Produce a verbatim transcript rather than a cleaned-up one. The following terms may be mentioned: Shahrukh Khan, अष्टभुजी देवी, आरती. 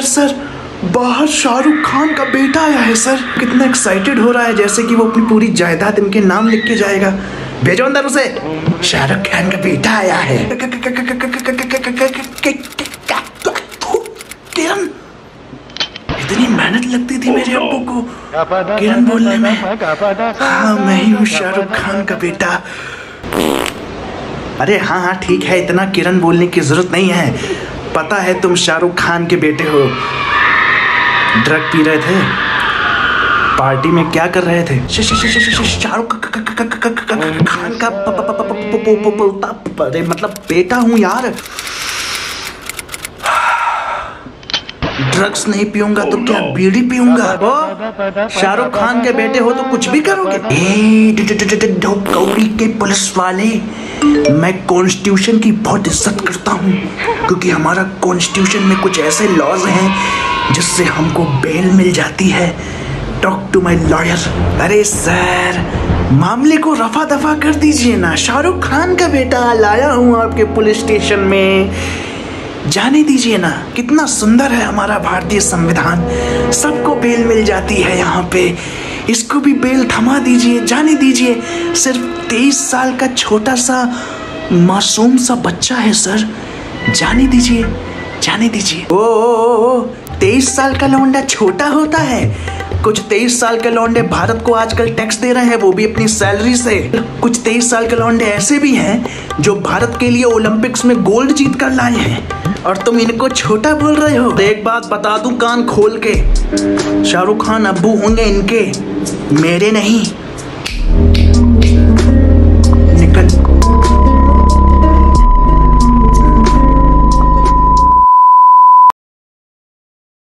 Sir sir बाहर शाहरुख खान का बेटा आया है सर। कितना एक्साइटेड हो रहा है जैसे कि वो अपनी पूरी जायदाद इनके नाम लिख के जाएगा। भेजो अंदर उसे, शाहरुख खान का बेटा आया है। किरण, इतनी मेहनत लगती थी मेरे अब्बू को किरण बोलने में। हाँ मैं ही हूँ शाहरुख खान का बेटा। अरे हाँ हाँ ठीक है, इतना किरण बोलने की जरूरत नहीं है। पता है तुम शाहरुख खान के बेटे हो। ड्रग पी रहे थे, पार्टी में क्या कर रहे थे? शाहरुख खान का मतलब बेटा हूँ यार। ड्रग्स नहीं पीऊंगा तो क्या बीड़ी पीऊंगा? शाहरुख खान के बेटे हो तो कुछ भी करोगे। ए गौरी के पुलिस वाले, मैं कॉन्स्टिट्यूशन की बहुत इज्जत करता हूँ क्योंकि हमारा कॉन्स्टिट्यूशन में कुछ ऐसे लॉज हैं जिससे हमको बेल मिल जाती है। Talk to my lawyer. अरे सर मामले को रफा दफा कर दीजिए ना। शाहरुख खान का बेटा लाया हूँ आपके पुलिस स्टेशन में। जाने दीजिए ना, कितना सुंदर है हमारा भारतीय संविधान, सबको बेल मिल जाती है यहाँ पे। इसको भी बेल थमा दीजिए, जाने दीजिए। सिर्फ तेईस साल का छोटा सा मासूम सा बच्चा है सर, जाने दीजिए, जाने दीजिए। ओ, ओ, ओ तेईस साल का लौंडा छोटा होता है। कुछ तेईस साल के लौंडे भारत को आजकल टैक्स दे रहे हैं, वो भी अपनी सैलरी से। कुछ तेईस साल के लौंडे ऐसे भी हैं जो भारत के लिए ओलंपिक्स में गोल्ड जीत कर लाए हैं, और तुम इनको छोटा बोल रहे हो। तो एक बात बता दूं कान खोल के, शाहरुख खान अब्बू होंगे इनके, मेरे नहीं।